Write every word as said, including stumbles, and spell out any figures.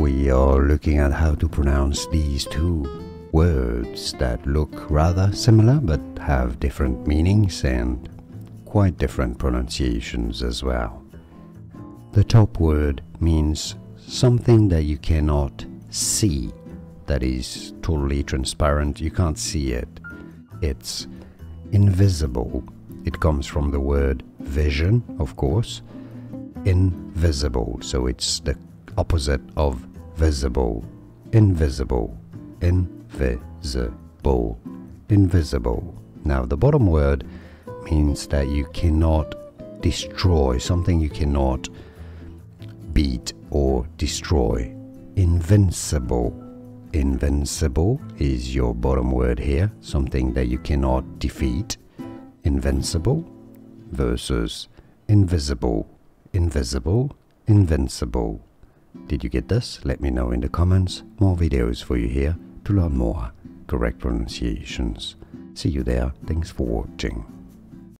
We are looking at how to pronounce these two words that look rather similar but have different meanings and quite different pronunciations as well. The top word means something that you cannot see, that is totally transparent, you can't see it. It's invisible. It comes from the word vision, of course, invisible, so it's the opposite of visible, invisible, invisible, invisible. Now the bottom word means that you cannot destroy, something you cannot beat or destroy. Invincible. Invincible is your bottom word here, something that you cannot defeat. Invincible versus invisible, invisible, invincible. Did you get this? Let me know in the comments. More videos for you here to learn more correct pronunciations. See you there. Thanks for watching.